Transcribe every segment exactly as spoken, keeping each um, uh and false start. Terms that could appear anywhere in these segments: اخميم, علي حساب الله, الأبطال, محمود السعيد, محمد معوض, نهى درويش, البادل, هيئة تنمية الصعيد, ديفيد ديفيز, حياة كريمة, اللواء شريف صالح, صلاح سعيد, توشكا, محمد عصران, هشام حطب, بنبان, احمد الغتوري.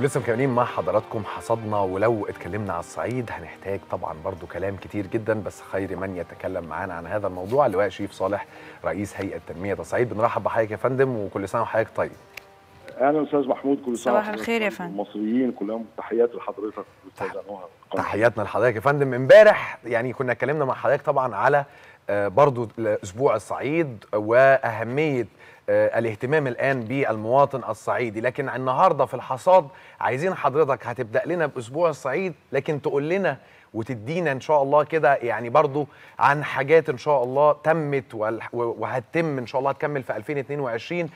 ولسه مكملين مع حضراتكم حصدنا. ولو اتكلمنا على الصعيد هنحتاج طبعا برضو كلام كتير جدا، بس خير من يتكلم معانا عن هذا الموضوع اللواء شريف صالح رئيس هيئه تنميه الصعيد. بنرحب بحضرتك يا فندم وكل سنه وحضرتك طيب. اهلا استاذ محمود، كل سنه صباح الخير يا فندم. المصريين كلهم تحيات لحضرتك استاذ انوار. تحياتنا لحضرتك يا فندم. امبارح يعني كنا اتكلمنا مع حضرتك طبعا على برضو اسبوع الصعيد واهميه الاهتمام الآن بالمواطن الصعيدي، لكن النهارده في الحصاد عايزين حضرتك هتبدأ لنا بأسبوع الصعيد، لكن تقول لنا وتدينا إن شاء الله كده يعني برضو عن حاجات إن شاء الله تمت وهتتم إن شاء الله هتكمل في ألفين واثنين وعشرين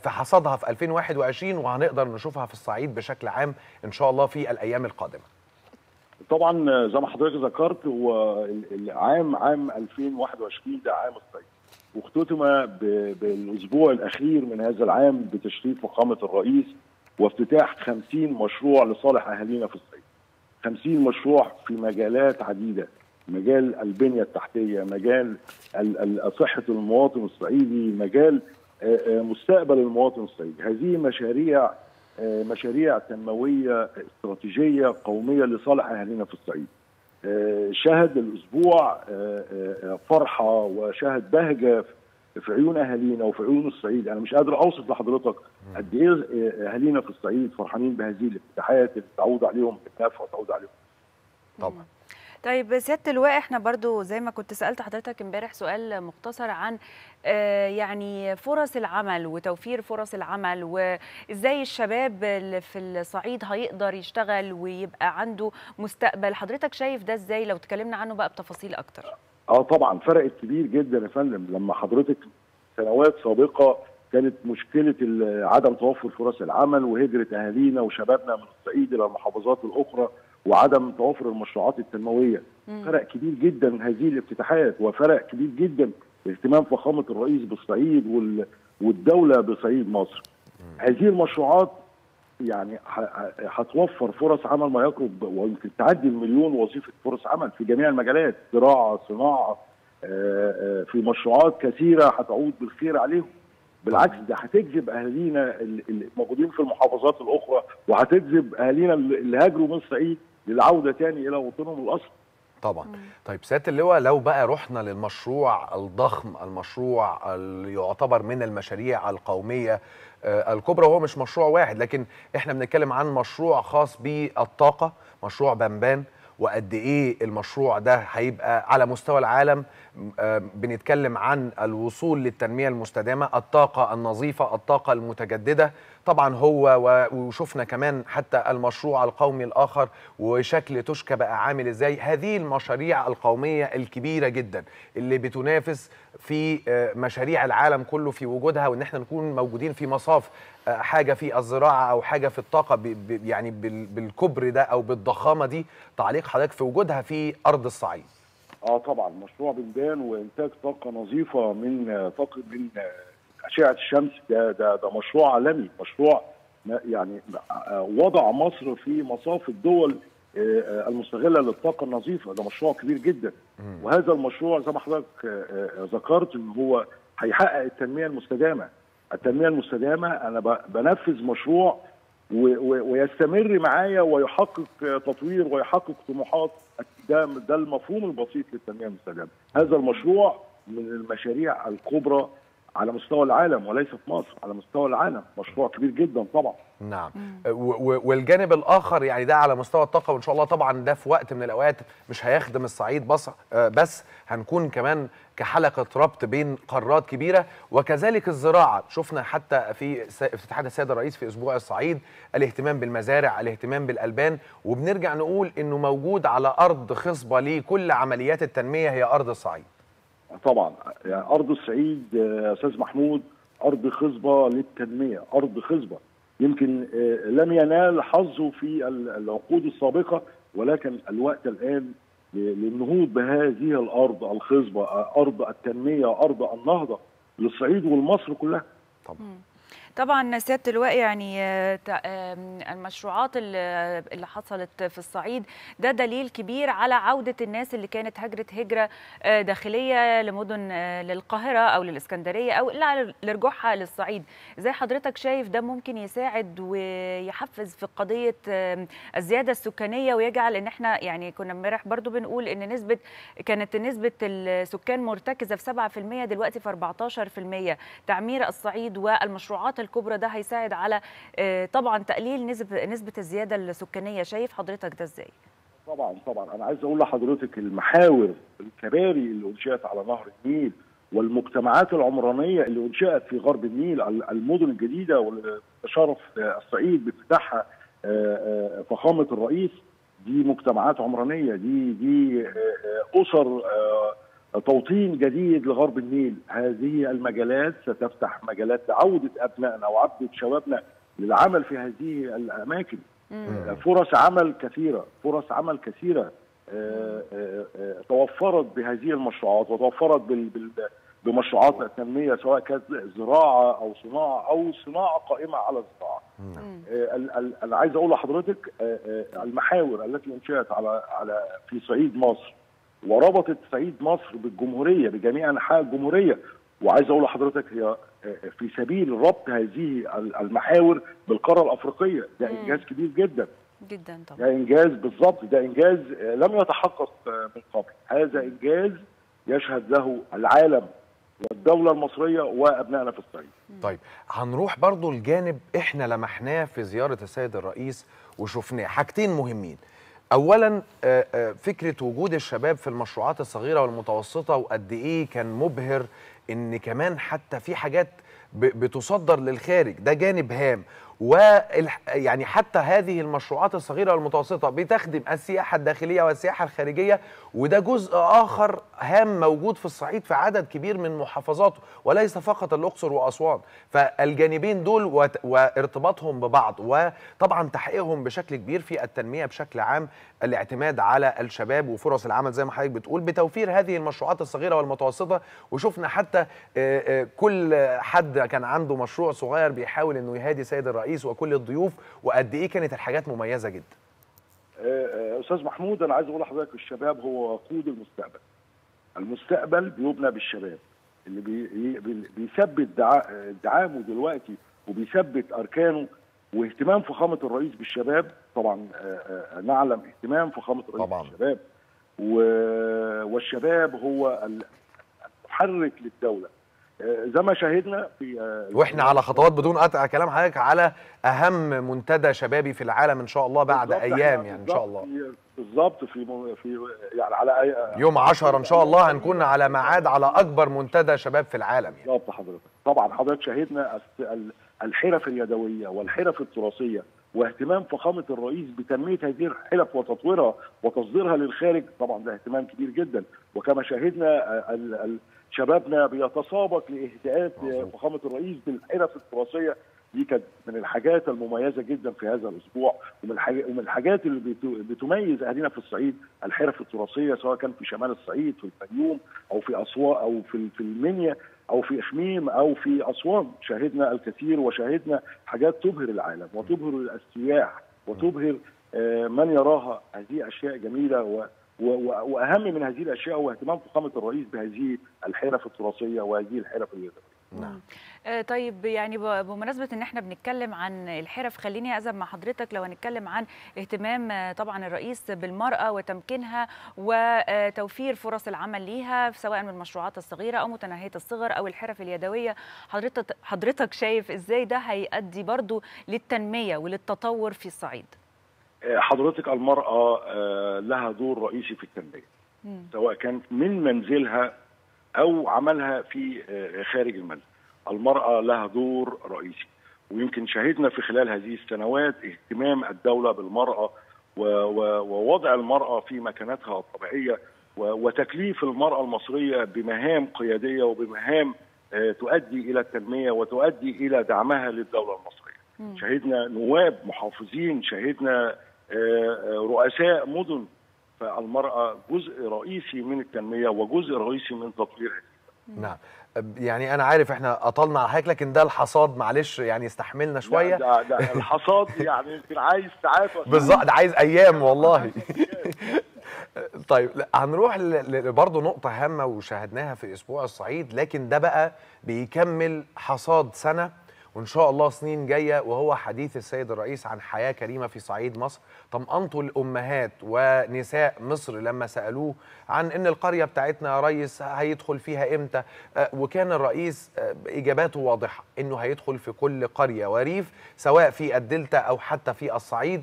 في حصادها في ألفين وواحد وعشرين وهنقدر نشوفها في الصعيد بشكل عام إن شاء الله في الأيام القادمة. طبعا زي ما حضرتك ذكرت هو العام عام ألفين وواحد وعشرين ده عام الصعيد، واختتم بالاسبوع الاخير من هذا العام بتشريف فخامه الرئيس وافتتاح خمسين مشروع لصالح اهالينا في الصعيد. خمسين مشروع في مجالات عديده، مجال البنيه التحتيه، مجال صحه المواطن الصعيدي، مجال مستقبل المواطن الصعيدي. هذه مشاريع مشاريع تنمويه استراتيجيه قوميه لصالح اهالينا في الصعيد. شهد الأسبوع فرحة وشهد بهجة في عيون أهالينا وفي عيون الصعيد. أنا مش قادر أوصف لحضرتك قد إيه أهالينا في الصعيد فرحانين بهذه الافتتاحات اللي تعود عليهم بالنفع وتعود عليهم. طبعا. طيب سيادة اللواء، احنا برضو زي ما كنت سألت حضرتك امبارح سؤال مختصر عن يعني فرص العمل وتوفير فرص العمل وازاي الشباب اللي في الصعيد هيقدر يشتغل ويبقى عنده مستقبل، حضرتك شايف ده ازاي؟ لو تكلمنا عنه بقى بتفاصيل اكتر. اه طبعا فرقت كبير جدا يا فندم. لما حضرتك سنوات سابقة كانت مشكلة عدم توفر فرص العمل وهجرة اهالينا وشبابنا من الصعيد الى المحافظات الاخرى وعدم توفر المشروعات التنمويه. مم. فرق كبير جدا هذه الافتتاحات، وفرق كبير جدا اهتمام فخامه الرئيس بالصعيد وال... والدوله بصعيد مصر. مم. هذه المشروعات يعني هتوفر فرص عمل ما يقرب ويمكن تعدي المليون وظيفه فرص عمل في جميع المجالات، زراعه، صناعه، آآ آآ في مشروعات كثيره هتعود بالخير عليهم. بالعكس ده هتجذب اهالينا الموجودين في المحافظات الاخرى وهتجذب اهالينا اللي هاجروا من الصعيد للعوده تاني الى وطنهم الاصلي. طبعا. طيب سياده اللواء، لو بقى رحنا للمشروع الضخم، المشروع اللي يعتبر من المشاريع القوميه الكبرى، وهو مش مشروع واحد لكن احنا بنتكلم عن مشروع خاص بالطاقه، مشروع بنبان، وقد ايه المشروع ده هيبقى على مستوى العالم؟ بنتكلم عن الوصول للتنميه المستدامه، الطاقه النظيفه، الطاقه المتجدده. طبعا هو وشفنا كمان حتى المشروع القومي الاخر وشكل توشكا بقى عامل ازاي. هذه المشاريع القوميه الكبيره جدا اللي بتنافس في مشاريع العالم كله في وجودها، وان احنا نكون موجودين في مصاف حاجه في الزراعه او حاجه في الطاقه يعني بالكبر ده او بالضخامه دي. تعليق حضرتك في وجودها في ارض الصعيد. اه طبعا مشروع بنبان وانتاج طاقه نظيفه من طاقه من اشعه الشمس ده ده ده مشروع عالمي، مشروع يعني وضع مصر في مصاف الدول المستغله للطاقه النظيفه. ده مشروع كبير جدا، وهذا المشروع زي ما حضرتك ذكرت ان هو هيحقق التنميه المستدامه. التنميه المستدامه انا بنفذ مشروع ويستمر معايا ويحقق تطوير ويحقق طموحات. ده ده المفهوم البسيط للتنميه المستدامه. هذا المشروع من المشاريع الكبرى على مستوى العالم وليس في مصر، على مستوى العالم، مشروع كبير جدا طبعا. نعم. والجانب الاخر يعني ده على مستوى الطاقه، وان شاء الله طبعا ده في وقت من الاوقات مش هيخدم الصعيد بس بس هنكون كمان كحلقه ربط بين قارات كبيره. وكذلك الزراعه، شفنا حتى في افتتاحات السيد الرئيس في اسبوع الصعيد الاهتمام بالمزارع، الاهتمام بالالبان، وبنرجع نقول انه موجود على ارض خصبه لكل عمليات التنميه هي ارض الصعيد. طبعا يعني ارض الصعيد يا استاذ محمود ارض خصبه للتنميه، ارض خصبه يمكن لم ينال حظه في العقود السابقه، ولكن الوقت الان للنهوض بهذه الارض الخصبه، ارض التنميه، ارض النهضه للصعيد والمصر كلها. طبعا. طبعا سياده اللواء، يعني المشروعات اللي حصلت في الصعيد ده دليل كبير على عوده الناس اللي كانت هجرت هجره داخليه لمدن للقاهره او للاسكندريه او لرجوعها للصعيد. زي حضرتك شايف ده ممكن يساعد ويحفز في قضيه الزياده السكانيه، ويجعل ان احنا يعني كنا امبارح برضو بنقول ان نسبه كانت نسبه السكان مرتكزه في سبعة في المية دلوقتي في أربعتاشر في المية. تعمير الصعيد والمشروعات الكبرى ده هيساعد على طبعا تقليل نسبه نسبه الزياده السكانيه. شايف حضرتك ده ازاي؟ طبعا طبعا انا عايز اقول لحضرتك المحاور الكباري اللي انشئت على نهر النيل والمجتمعات العمرانيه اللي انشئت في غرب النيل، المدن الجديده واللي تشرف الصعيد بافتتاحها فخامه الرئيس، دي مجتمعات عمرانيه، دي دي اسر توطين جديد لغرب النيل. هذه المجالات ستفتح مجالات لعوده ابنائنا وعوده شبابنا للعمل في هذه الاماكن. مم. فرص عمل كثيره، فرص عمل كثيره آآ آآ توفرت بهذه المشروعات وتوفرت بمشروعات التنميه، سواء كانت زراعه او صناعه او صناعه قائمه على الزراعه. انا عايز اقول لحضرتك المحاور التي انشئت على على في صعيد مصر وربطت صعيد مصر بالجمهوريه بجميع انحاء الجمهوريه، وعايز اقول لحضرتك هي في سبيل ربط هذه المحاور بالقاره الافريقيه. ده انجاز كبير جدا جدا طبعا، ده انجاز بالظبط، ده انجاز لم يتحقق من قبل. هذا انجاز يشهد له العالم والدوله المصريه وابنائنا في الصعيد. طيب هنروح برضو الجانب احنا لمحناه في زياره السيد الرئيس وشفناه، حاجتين مهمين. اولا فكره وجود الشباب في المشروعات الصغيره والمتوسطه، وقد ايه كان مبهر ان كمان حتى في حاجات بتصدر للخارج، ده جانب هام. ويعني حتى هذه المشروعات الصغيره والمتوسطه بتخدم السياحه الداخليه والسياحه الخارجيه، وده جزء اخر هام موجود في الصعيد في عدد كبير من محافظاته وليس فقط الاقصر واسوان. فالجانبين دول وارتباطهم ببعض، وطبعا تحقيقهم بشكل كبير في التنميه بشكل عام، الاعتماد على الشباب وفرص العمل زي ما حضرتك بتقول بتوفير هذه المشروعات الصغيره والمتوسطه. وشفنا حتى كل حد كان عنده مشروع صغير بيحاول انه يهادي سيد الرئيس وكل الضيوف، وقد ايه كانت الحاجات مميزه جدا. استاذ محمود، انا عايز اقول لحضرتك الشباب هو وقود المستقبل. المستقبل بيبنى بالشباب اللي بي... بيثبت دعا... دعامه دلوقتي وبيثبت اركانه، واهتمام فخامه الرئيس بالشباب طبعا نعلم اهتمام فخامه الرئيس طبعاً. بالشباب و... والشباب هو المحرك للدوله زي ما شاهدنا في واحنا على خطوات بدون قطع كلام حضرتك على اهم منتدى شبابي في العالم ان شاء الله بعد ايام، يعني ان شاء الله بالظبط في في يعني على يوم عشرة ان شاء الله هنكون على ميعاد على اكبر منتدى شباب في العالم. يعني بالظبط حضرتك، طبعا حضرتك شاهدنا الحرف اليدويه والحرف التراثيه واهتمام فخامه الرئيس بتنميه هذه الحرف وتطويرها وتصديرها للخارج، طبعا ده اهتمام كبير جدا. وكما شاهدنا شبابنا بيتسابق لاهداءات فخامه الرئيس بالحرف التراثيه، دي كانت من الحاجات المميزه جدا في هذا الاسبوع، ومن الحاجات اللي بتميز اهالينا في الصعيد الحرف التراثيه، سواء كان في شمال الصعيد في الفيوم او في اسوان او في في المنيا او في اخميم او في اسوان. شاهدنا الكثير وشاهدنا حاجات تبهر العالم وتبهر السياح وتبهر من يراها. هذه اشياء جميله و واهم من هذه الاشياء هو اهتمام فخامه الرئيس بهذه الحرف التراثيه وهذه الحرف اليدويه. نعم. طيب يعني بمناسبه ان احنا بنتكلم عن الحرف، خليني اذهب مع حضرتك لو هنتكلم عن اهتمام طبعا الرئيس بالمراه وتمكينها وتوفير فرص العمل ليها، سواء من المشروعات الصغيره او متناهيه الصغر او الحرف اليدويه. حضرتك حضرتك شايف ازاي ده هيؤدي برضو للتنميه وللتطور في الصعيد؟ حضرتك المرأة لها دور رئيسي في التنمية، سواء كان من منزلها أو عملها في خارج المنزل. المرأة لها دور رئيسي، ويمكن شاهدنا في خلال هذه السنوات اهتمام الدولة بالمرأة ووضع المرأة في مكانتها الطبيعية وتكليف المرأة المصرية بمهام قيادية وبمهام تؤدي إلى التنمية وتؤدي إلى دعمها للدولة المصرية. شاهدنا نواب محافظين، شاهدنا رؤساء مدن، فالمرأة جزء رئيسي من التنمية وجزء رئيسي من تطوير. نعم يعني انا عارف احنا اطلنا على حضرتك، لكن ده الحصاد معلش يعني استحملنا شويه. ده, ده الحصاد يعني يمكن عايز ساعات بالظبط، عايز ايام والله. طيب هنروح برضه نقطه هامه وشاهدناها في اسبوع الصعيد، لكن ده بقى بيكمل حصاد سنه وان شاء الله سنين جايه، وهو حديث السيد الرئيس عن حياه كريمه في صعيد مصر. طمأنته الامهات ونساء مصر لما سالوه عن ان القريه بتاعتنا يا ريس هيدخل فيها امتى، وكان الرئيس اجاباته واضحه انه هيدخل في كل قريه وريف سواء في الدلتا او حتى في الصعيد.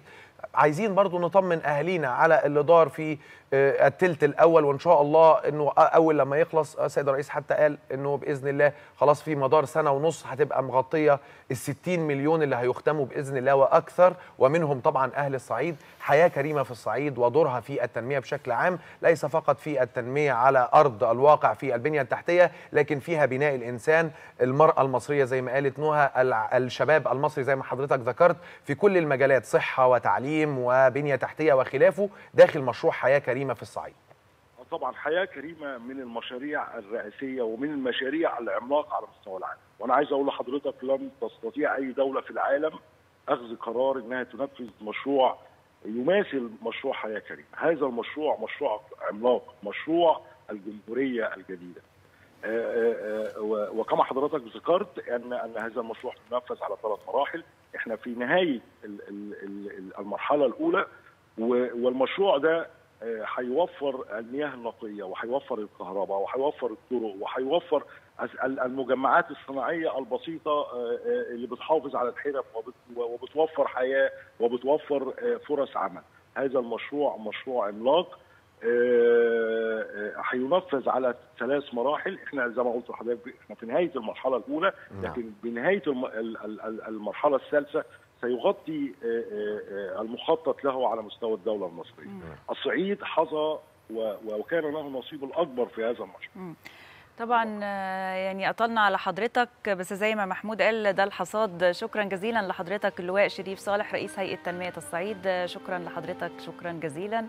عايزين برضو نطمن اهالينا على اللي دار في التلت الاول، وان شاء الله انه اول لما يخلص السيد الرئيس حتى قال انه باذن الله خلاص في مدار سنه ونص هتبقى مغطيه ال ستين مليون اللي هيختموا باذن الله واكثر، ومنهم طبعا اهل الصعيد. حياه كريمه في الصعيد ودورها في التنميه بشكل عام، ليس فقط في التنميه على ارض الواقع في البنيه التحتيه، لكن فيها بناء الانسان، المراه المصريه زي ما قالت نهى، الشباب المصري زي ما حضرتك ذكرت، في كل المجالات صحه وتعليم وبنية تحتية وخلافه داخل مشروع حياة كريمة في الصعيد. طبعا حياة كريمة من المشاريع الرئيسية ومن المشاريع العملاقة على مستوى العالم، وانا عايز اقول لحضرتك لن تستطيع اي دولة في العالم اخذ قرار انها تنفذ مشروع يماثل مشروع حياة كريمة. هذا المشروع مشروع عملاق، مشروع الجمهورية الجديدة، وكما حضرتك ذكرت ان ان هذا المشروع بينفذ على ثلاث مراحل. احنا في نهايه المرحله الاولى، والمشروع ده هيوفر المياه النقيه وهيوفر الكهرباء وهيوفر الطرق وهيوفر المجمعات الصناعيه البسيطه اللي بتحافظ على الحرف وبتوفر حياه وبتوفر فرص عمل. هذا المشروع مشروع عملاق هينفذ على ثلاث مراحل. احنا زي ما قلت لحضرتك احنا في نهايه المرحله الاولى، لكن بنهايه المرحله الثالثه سيغطي المخطط له على مستوى الدوله المصريه. الصعيد حظى وكان له نصيب الاكبر في هذا المشروع. طبعا يعني اطلنا على حضرتك، بس زي ما محمود قال ده الحصاد. شكرا جزيلا لحضرتك اللواء شريف صالح رئيس هيئه تنميه الصعيد، شكرا لحضرتك، شكرا جزيلا.